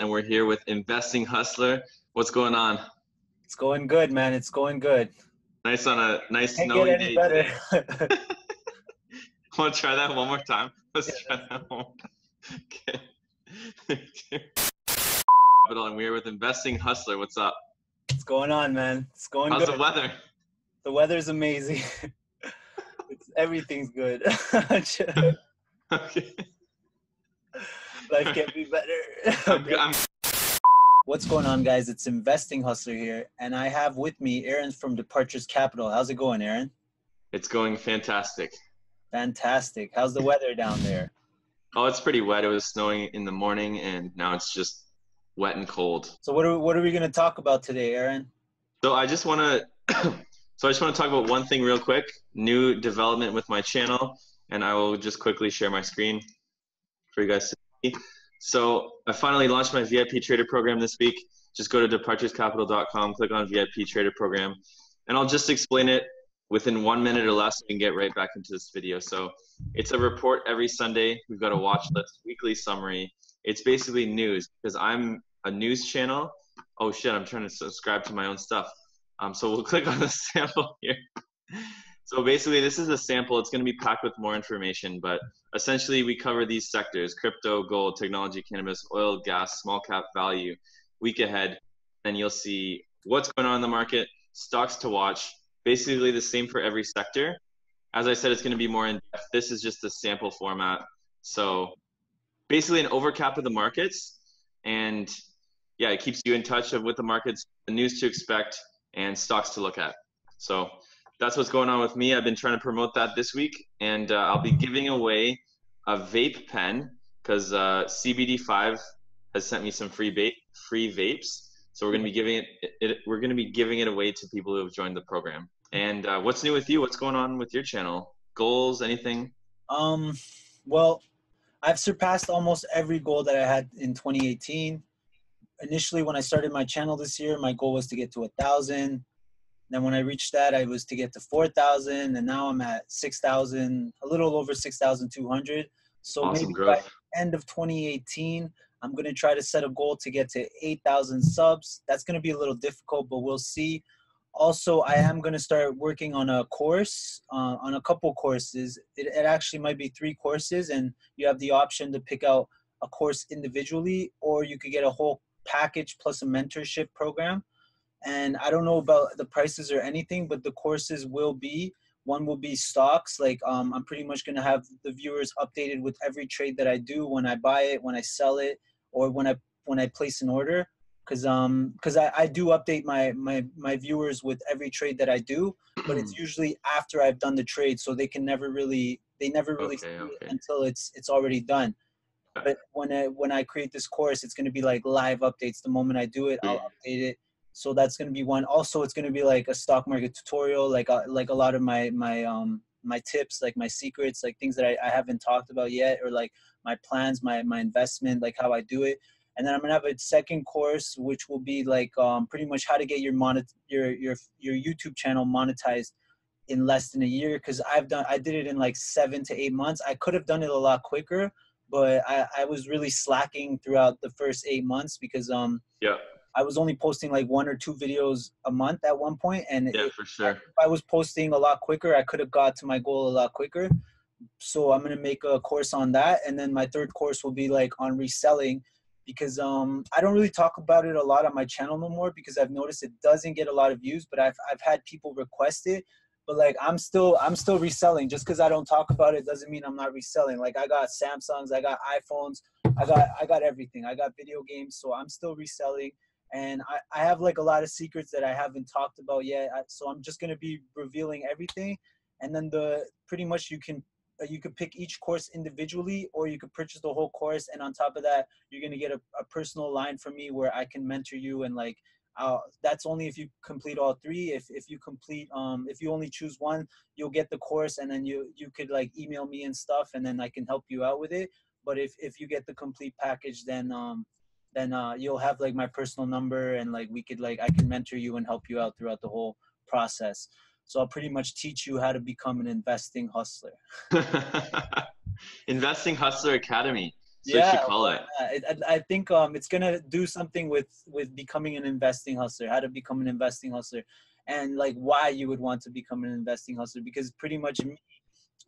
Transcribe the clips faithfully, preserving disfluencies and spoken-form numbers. and we're here with Investing Hustler. What's going on? It's going good, man. It's going good. Nice on a nice snowy day. Can't get any better. Want to try that one more time? Let's yeah. try that one more time. Okay. And we're with Investing Hustler. What's up? What's going on, man? It's going How's good. How's the weather? The weather's amazing. It's, everything's good. Okay. Life can't be better. Okay. I'm, I'm... What's going on, guys? It's Investing Hustler here, and I have with me Aaron from Departures Capital. How's it going, Aaron? It's going fantastic. Fantastic. How's the weather down there? Oh, it's pretty wet. It was snowing in the morning, and now it's just wet and cold. So what are we, what are we going to talk about today, Aaron? So I just want to so I just want to talk about one thing real quick, new development with my channel, and I will just quickly share my screen for you guys to see. So I finally launched my V I P Trader program this week. Just go to departures capital dot com, click on V I P Trader program, and I'll just explain it within one minute or less. We can get right back into this video. So it's a report every Sunday. We've got a watch list, weekly summary. It's basically news because I'm a news channel. Oh shit, I'm trying to subscribe to my own stuff. Um, so we'll click on the sample here. So basically this is a sample. It's gonna be packed with more information, but essentially we cover these sectors: crypto, gold, technology, cannabis, oil, gas, small cap, value, week ahead. And you'll see what's going on in the market, stocks to watch, basically the same for every sector. As I said, it's going to be more in-depth. This is just a sample format. So basically an overcap of the markets. And yeah, it keeps you in touch with the markets, the news to expect, and stocks to look at. So that's what's going on with me. I've been trying to promote that this week. And uh, I'll be giving away a vape pen because uh, C B D five has sent me some free, vape, free vapes. So we're going to be giving it, it we're going to be giving it away to people who have joined the program. And uh, what's new with you? What's going on with your channel? Goals? Anything? Um, well, I've surpassed almost every goal that I had in twenty eighteen. Initially, when I started my channel this year, my goal was to get to a thousand. Then when I reached that, I was to get to four thousand, and now I'm at six thousand, a little over six thousand two hundred. So awesome maybe growth. By the end of twenty eighteen. I'm going to try to set a goal to get to eight thousand subs. That's going to be a little difficult, but we'll see. Also, I am going to start working on a course, uh, on a couple courses. It, it actually might be three courses, and you have the option to pick out a course individually, or you could get a whole package plus a mentorship program. And I don't know about the prices or anything, but the courses will be, one will be stocks. Like um, I'm pretty much going to have the viewers updated with every trade that I do, when I buy it, when I sell it, or when I when I place an order, because um because I, I do update my, my my viewers with every trade that I do, but it's usually after I've done the trade, so they can never really they never really okay, see okay. it until it's it's already done. But when I when I create this course, it's gonna be like live updates. The moment I do it, I'll update it. So that's gonna be one. Also, it's gonna be like a stock market tutorial, like a, like a lot of my my um my tips, like my secrets, like things that I, I haven't talked about yet, or like my plans, my, my investment, like how I do it. And then I'm going to have a second course, which will be like um, pretty much how to get your, monet- your, your, your YouTube channel monetized in less than a year. Cause I've done, I did it in like seven to eight months. I could have done it a lot quicker, but I, I was really slacking throughout the first eight months because um, yeah. I was only posting like one or two videos a month at one point. And yeah, it, for sure. if I was posting a lot quicker, I could have got to my goal a lot quicker. So I'm going to make a course on that. And then my third course will be like on reselling, because um, I don't really talk about it a lot on my channel no more, because I've noticed it doesn't get a lot of views, but I've, I've had people request it. But like, I'm still, I'm still reselling. Just cause I don't talk about it doesn't mean I'm not reselling. Like I got Samsungs, I got iPhones, I got, I got everything. I got video games. So I'm still reselling. And I, I have like a lot of secrets that I haven't talked about yet. I, so I'm just going to be revealing everything. And then the, pretty much you can, uh, you could pick each course individually, or you could purchase the whole course. And on top of that, you're going to get a, a personal line from me where I can mentor you. And like, uh, that's only if you complete all three. If, if you complete, um, if you only choose one, you'll get the course, and then you, you could like email me and stuff, and then I can help you out with it. But if, if you get the complete package, then, um, then uh, you'll have like my personal number, and like we could like I can mentor you and help you out throughout the whole process. So I'll pretty much teach you how to become an investing hustler. Investing Hustler Academy. So yeah, you should call it. I, I think um, it's going to do something with, with becoming an investing hustler, how to become an investing hustler, and like why you would want to become an investing hustler. Because pretty much me,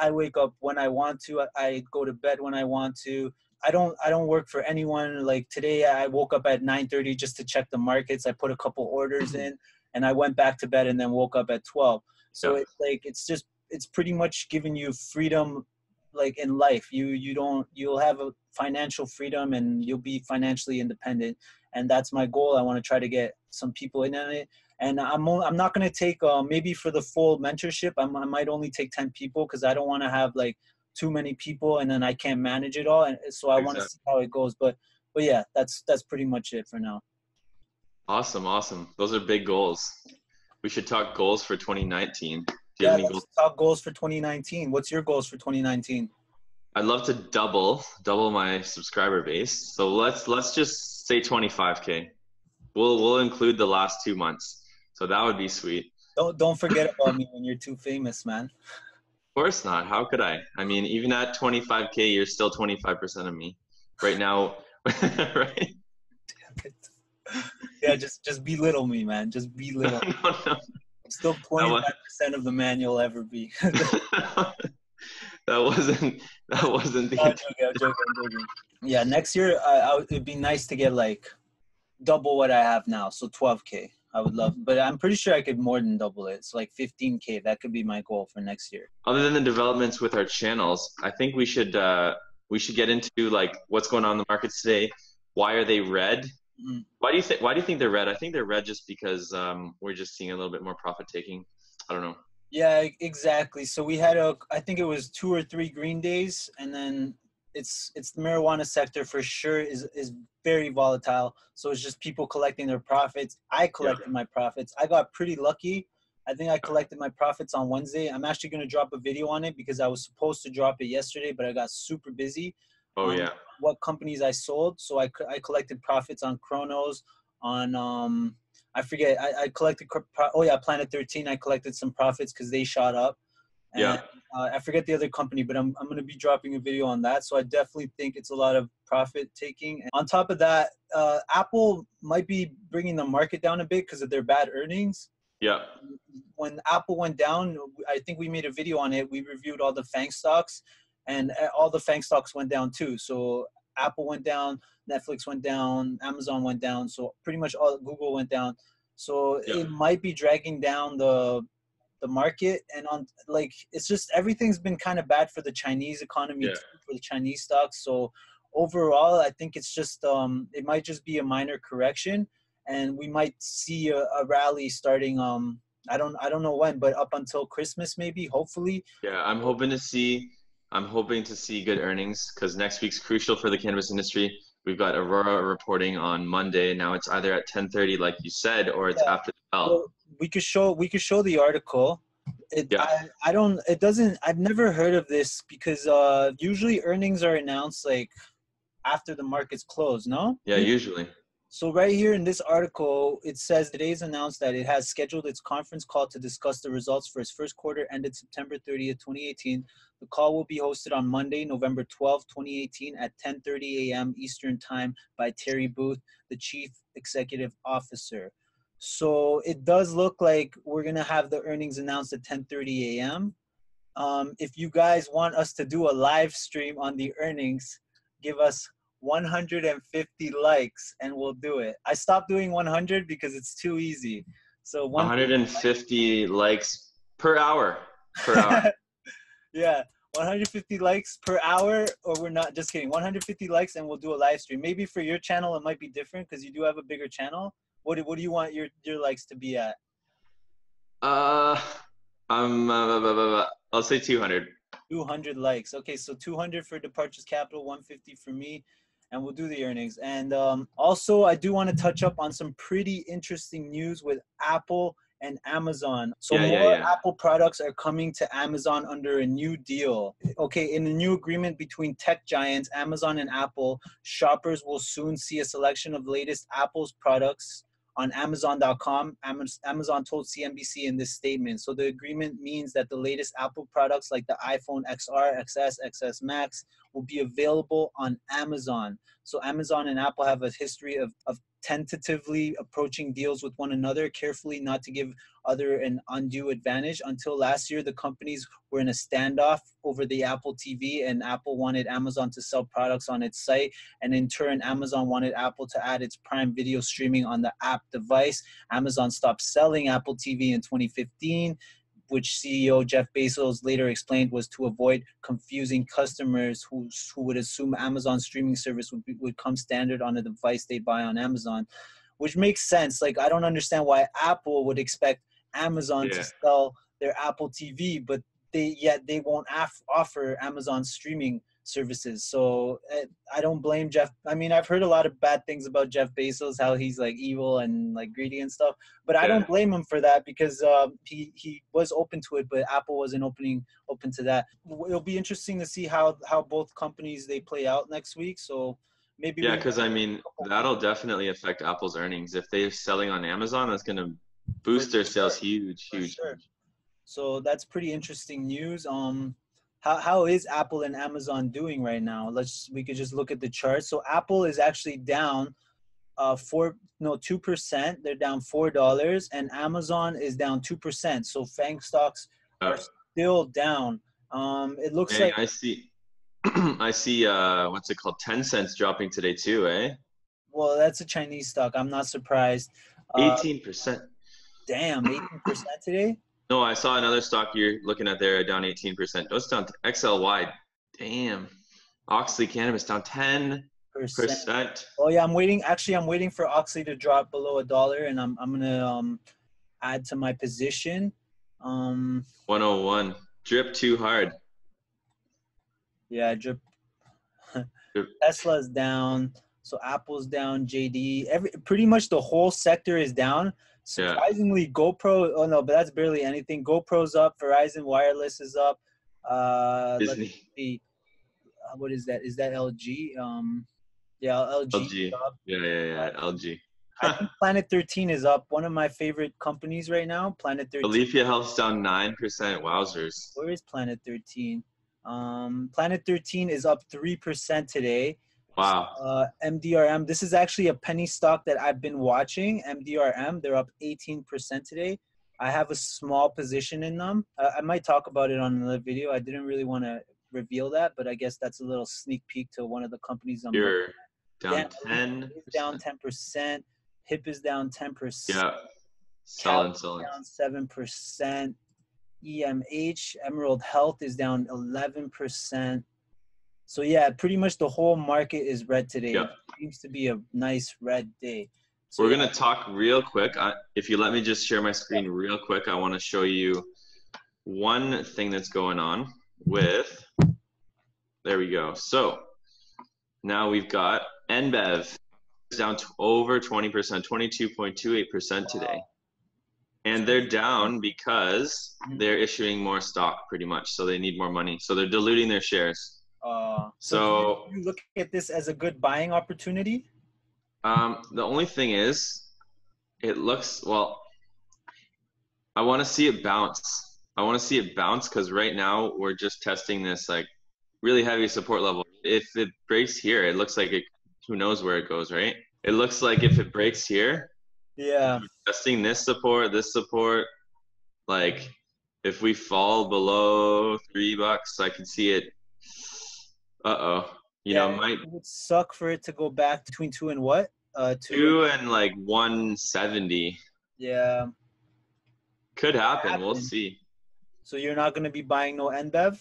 I wake up when I want to. I, I go to bed when I want to. I don't I don't work for anyone. Like today, I woke up at nine thirty just to check the markets. I put a couple orders in, and I went back to bed and then woke up at twelve. So yeah. it's like it's just it's pretty much giving you freedom, like in life. You you don't you'll have a financial freedom and you'll be financially independent. And that's my goal. I want to try to get some people in on it. And I'm only, I'm not going to take uh, maybe for the full mentorship. I'm, I might only take ten people because I don't want to have like too many people and then I can't manage it all. And so I exactly. want to see how it goes. But but yeah, that's that's pretty much it for now. Awesome, awesome. Those are big goals. We should talk goals for twenty nineteen. Do you yeah, have any goals? Talk goals for twenty nineteen. What's your goals for twenty nineteen? I'd love to double double my subscriber base. So let's let's just say twenty-five K. We'll we'll include the last two months. So that would be sweet. Don't don't forget about me when you're too famous, man. Of course not. How could I? I mean, even at twenty-five K, you're still twenty-five percent of me right now, right? Damn it. Yeah, just just belittle me, man. Just belittle. No, no, no. I'm still twenty-five percent of the man you'll ever be. that wasn't that wasn't the. I'm joking, I'm joking, I'm joking. Yeah, next year uh, it would be nice to get like double what I have now, so twelve K. I would love, but I'm pretty sure I could more than double it. So like fifteen K, that could be my goal for next year. Other than the developments with our channels, I think we should uh, we should get into like what's going on in the markets today. Why are they red? Mm-hmm. Why do you think Why do you think they're red? I think they're red just because um, we're just seeing a little bit more profit taking. I don't know. Yeah, exactly. So we had a, I think it was two or three green days, and then it's it's the marijuana sector for sure is is very volatile. So it's just people collecting their profits. I collected yeah. my profits. I got pretty lucky. I think I collected my profits on Wednesday. I'm actually going to drop a video on it because I was supposed to drop it yesterday, but I got super busy. Oh yeah. What companies I sold. So I, I collected profits on Cronos, on um I forget. I, I collected oh yeah, Planet thirteen. I collected some profits because they shot up. And, yeah. Uh, I forget the other company, but I'm, I'm going to be dropping a video on that. So I definitely think it's a lot of profit taking. And on top of that, uh, Apple might be bringing the market down a bit because of their bad earnings. Yeah. When Apple went down, I think we made a video on it. We reviewed all the FANG stocks and all the FANG stocks went down too. So Apple went down, Netflix went down, Amazon went down. So pretty much all Google went down. So yeah. it might be dragging down the the market, and on like it's just everything's been kind of bad for the Chinese economy yeah. too, for the Chinese stocks. So overall I think it's just um it might just be a minor correction, and we might see a, a rally starting um I don't I don't know when, but up until Christmas maybe, hopefully. Yeah, I'm hoping to see I'm hoping to see good earnings because next week's crucial for the cannabis industry. We've got Aurora reporting on Monday. Now it's either at ten thirty like you said, or it's yeah. after the bell. Well, we could show we could show the article. It, yeah. I, I don't it doesn't I've never heard of this because uh usually earnings are announced like after the market's closed, no? Yeah, usually. So right here in this article, it says today's announced that it has scheduled its conference call to discuss the results for its first quarter ended September thirtieth, twenty eighteen. The call will be hosted on Monday, November twelfth, twenty eighteen at ten thirty a m Eastern Time by Terry Booth, the Chief Executive Officer. So it does look like we're going to have the earnings announced at ten thirty a m Um, if you guys want us to do a live stream on the earnings, give us one hundred fifty likes and we'll do it. I stopped doing one hundred because it's too easy. So one hundred fifty likes per hour. Per hour. Yeah, one hundred fifty likes per hour, or we're not, just kidding. one hundred fifty likes and we'll do a live stream. Maybe for your channel it might be different because you do have a bigger channel. What do, what do you want your, your likes to be at? Uh, um, uh, I'll say two hundred. two hundred likes. Okay, so two hundred for Departures Capital, one hundred fifty for me, and we'll do the earnings. And um, also, I do want to touch up on some pretty interesting news with Apple and Amazon. So yeah, more yeah, yeah. Apple products are coming to Amazon under a new deal. Okay, in the new agreement between tech giants, Amazon and Apple, shoppers will soon see a selection of latest Apple's products on Amazon dot com, Amazon told C N B C in this statement, so the agreement means that the latest Apple products like the iPhone X R, X S, X S Max will be available on Amazon. So Amazon and Apple have a history of, of tentatively approaching deals with one another, carefully not to give other an undue advantage. Until last year, the companies were in a standoff over the Apple T V, and Apple wanted Amazon to sell products on its site. And in turn, Amazon wanted Apple to add its Prime Video streaming on the app device. Amazon stopped selling Apple T V in twenty fifteen, which C E O Jeff Bezos later explained was to avoid confusing customers who, who would assume Amazon streaming service would, be, would come standard on a device they buy on Amazon, which makes sense. Like, I don't understand why Apple would expect Amazon yeah. to sell their Apple T V, but they yet they won't af- offer Amazon streaming services. So I don't blame Jeff. I mean, I've heard a lot of bad things about Jeff Bezos, how he's like evil and like greedy and stuff, but yeah. I don't blame him for that, because um, he, he was open to it, but Apple wasn't opening open to that. It'll be interesting to see how, how both companies, they play out next week. So maybe. Yeah. Cause I mean, that'll definitely affect Apple's earnings. If they're selling on Amazon, that's going to boost their sales. Huge, huge. So that's pretty interesting news. Um, How, how is Apple and Amazon doing right now? Let's we could just look at the chart. So Apple is actually down uh, four no two percent. They're down four dollars, and Amazon is down two percent. So FANG stocks are still down. Um, it looks hey, like I see. I see. Uh, what's it called? Tencent's dropping today too, eh? Well, that's a Chinese stock. I'm not surprised. Eighteen uh, percent. Damn, eighteen percent today. No, I saw another stock you're looking at there down eighteen percent. No, it's down X L Y. Damn. Oxley Cannabis down ten percent. Oh, yeah. I'm waiting. Actually, I'm waiting for Oxley to drop below a dollar, and I'm I'm going to um, add to my position. Um, one oh one. Drip too hard. Yeah, drip. drip. Tesla's down. So Apple's down. J D. Every, pretty much the whole sector is down. Surprisingly, yeah. GoPro, oh no, but that's barely anything. GoPro's up, Verizon Wireless is up. Uh, let's see. Uh, what is that? Is that L G? Um, yeah, L G. L G. Up. Yeah, yeah, yeah, uh, L G. I think Planet thirteen is up. One of my favorite companies right now, Planet thirteen. Verizon Health's down nine percent. Wowzers. Where is Planet thirteen? Um, Planet thirteen is up three percent today. Wow. Uh, M D R M. This is actually a penny stock that I've been watching. M D R M. They're up eighteen percent today. I have a small position in them. Uh, I might talk about it on another video. I didn't really want to reveal that, but I guess that's a little sneak peek to one of the companies. I'm You're down ten. Down ten percent. Hip is down ten percent. Yeah. Solid, solid. Down seven percent. E M H. Emerald Health is down eleven percent. So yeah, pretty much the whole market is red today. Yep. It seems to be a nice red day. So, we're going to talk real quick. I, if you let me just share my screen real quick, I want to show you one thing that's going on with, there we go. So now we've got N B E V down to over twenty percent, twenty-two point two eight percent today. Wow. And they're down because they're issuing more stock pretty much. So they need more money. So they're diluting their shares. Uh, so, so do you look at this as a good buying opportunity? Um, the only thing is, it looks, well, I want to see it bounce. I want to see it bounce because right now we're just testing this like really heavy support level. If it breaks here, it looks like it, who knows where it goes, right? It looks like if it breaks here, yeah, we're testing this support, this support, like if we fall below three bucks, I can see it. Uh-oh. You yeah, know, it might it would suck for it to go back between two and what? Uh, two, two and like one seventy. Yeah. Could happen. happen. We'll see. So you're not going to be buying no N B E V?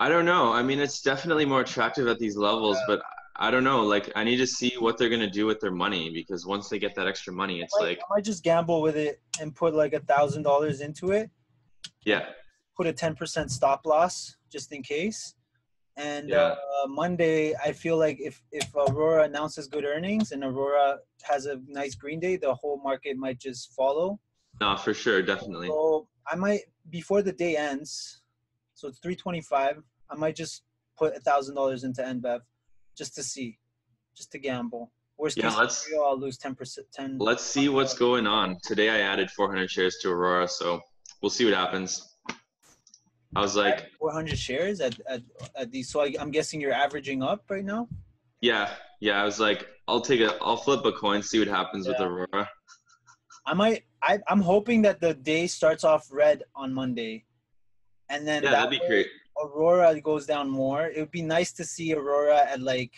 I don't know. I mean, it's definitely more attractive at these levels, yeah. but I don't know. Like, I need to see what they're going to do with their money, because once they get that extra money, it's I might, like... I might just gamble with it and put like a thousand dollars into it. Yeah. Put a ten percent stop loss just in case. And yeah. uh, Monday, I feel like if, if Aurora announces good earnings and Aurora has a nice green day, the whole market might just follow. No, for sure. Definitely. So I might, before the day ends, so it's three twenty-five, I might just put a thousand dollars into N B E V just to see, just to gamble. Worst yeah, case let's, scenario, I'll lose ten percent. Let's see what's going on. Today I added four hundred shares to Aurora, so we'll see what happens. I was like four hundred shares at, at, at these. So I, I'm guessing you're averaging up right now. Yeah. Yeah. I was like, I'll take a, I'll flip a coin, see what happens yeah. with Aurora. I might, I, I'm hoping that the day starts off red on Monday and then yeah, that that'd be great. Aurora goes down more. It would be nice to see Aurora at like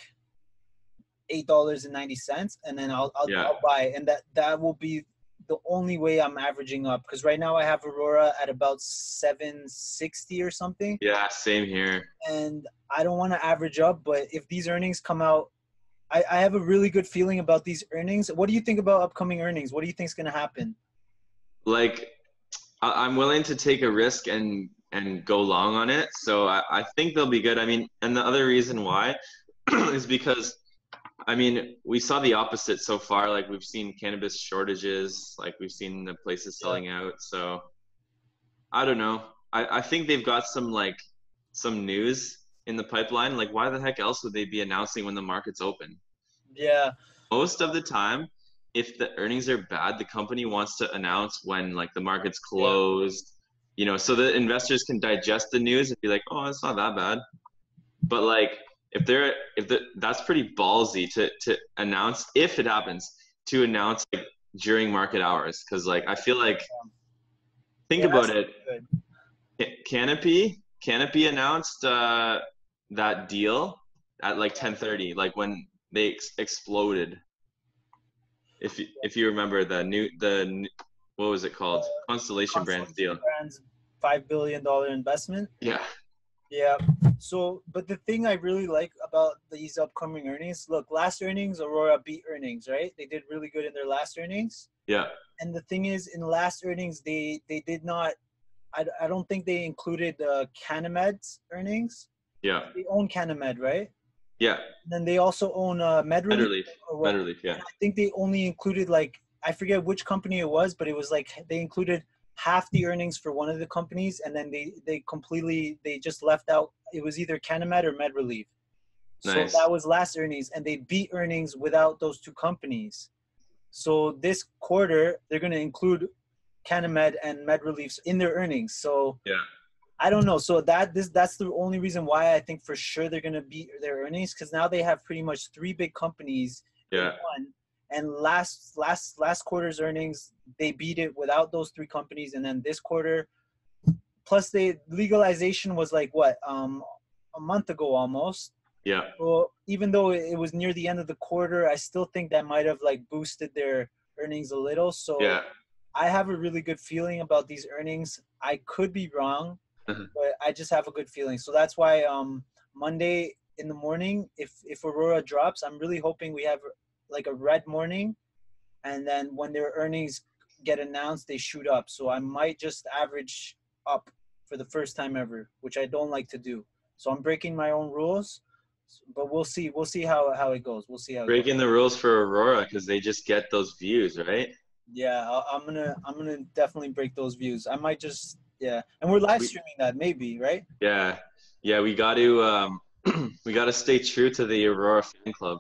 eight dollars and ninety cents. And then I'll, I'll, yeah. I'll buy. And that, that will be the only way I'm averaging up, because right now I have Aurora at about seven sixty or something. Yeah, same here. And I don't want to average up, but if these earnings come out, I, I have a really good feeling about these earnings. What do you think about upcoming earnings? What do you think is going to happen? Like, I, I'm willing to take a risk and, and go long on it. So I, I think they'll be good. I mean, and the other reason why is because I mean, we saw the opposite so far. Like, we've seen cannabis shortages. Like, we've seen the places selling yeah. out. So, I don't know. I, I think they've got some, like, some news in the pipeline. Like, why the heck else would they be announcing when the market's open? Yeah. Most of the time, if the earnings are bad, the company wants to announce when, like, the market's closed. Yeah. You know, so that investors can digest the news and be like, oh, it's not that bad. But, like... If they're if the, that's pretty ballsy to to announce, if it happens, to announce like during market hours, because like I feel like think yeah, about it. Good. Canopy Canopy announced uh, that deal at like ten thirty, like when they ex exploded. If you, if you remember the new the what was it called uh, Constellation, Constellation Brands deal, Brands five billion dollar investment. Yeah. Yeah. So, but the thing I really like about these upcoming earnings, look, last earnings, Aurora beat earnings, right? They did really good in their last earnings. Yeah. And the thing is, in last earnings, they, they did not, I, I don't think they included uh, CanniMed's earnings. Yeah. They own CanniMed, right? Yeah. And then they also own uh, Medreleaf. Medreleaf, yeah. And I think they only included like, I forget which company it was, but it was like they included half the earnings for one of the companies, and then they they completely they just left out. It was either CanniMed or Medreleaf. Nice. So that was last earnings, and they beat earnings without those two companies. So this quarter they're going to include CanniMed and Medreleaf in their earnings. So yeah, I don't know. So that this that's the only reason why I think for sure they're going to beat their earnings, because now they have pretty much three big companies. Yeah. In one. And last last last quarter's earnings, they beat it without those three companies. And then this quarter, plus the legalization was like what um, a month ago almost. Yeah. Well, even though it was near the end of the quarter, I still think that might have like boosted their earnings a little. So yeah. I have a really good feeling about these earnings. I could be wrong, but I just have a good feeling. So that's why um, Monday in the morning, if if Aurora drops, I'm really hoping we have like a red morning, and then when their earnings get announced, they shoot up. So I might just average up for the first time ever, which I don't like to do. So I'm breaking my own rules, but we'll see. We'll see how, how it goes. We'll see how breaking it goes. The rules for Aurora, because they just get those views, right? Yeah, I'm gonna I'm gonna definitely break those views. I might just yeah, and we're live streaming we, that maybe, right? Yeah, yeah. We got to um, we got to stay true to the Aurora fan club.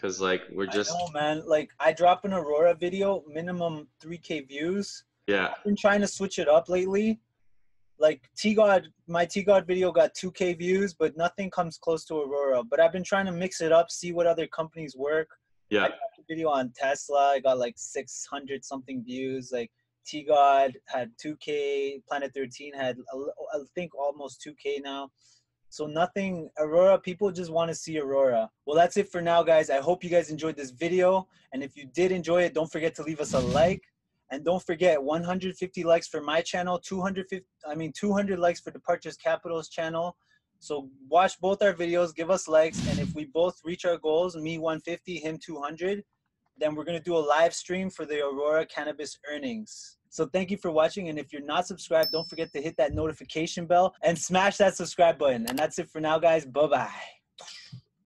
Cause like we're just I know, man. Like I drop an Aurora video, minimum three K views. Yeah. I've been trying to switch it up lately. Like T God, my T God video got two K views, but nothing comes close to Aurora. But I've been trying to mix it up, see what other companies work. Yeah. I dropped a video on Tesla. I got like six hundred something views. Like T God had two K. Planet thirteen had I think almost two K now. So nothing, Aurora, people just want to see Aurora. Well, that's it for now, guys. I hope you guys enjoyed this video. And if you did enjoy it, don't forget to leave us a like. And don't forget, one hundred fifty likes for my channel, two hundred fifty, I mean, two hundred likes for Departures Capital's channel. So watch both our videos, give us likes. And if we both reach our goals, me one fifty, him two hundred, then we're going to do a live stream for the Aurora Cannabis earnings. So thank you for watching. And if you're not subscribed, don't forget to hit that notification bell and smash that subscribe button. And that's it for now, guys. Bye-bye.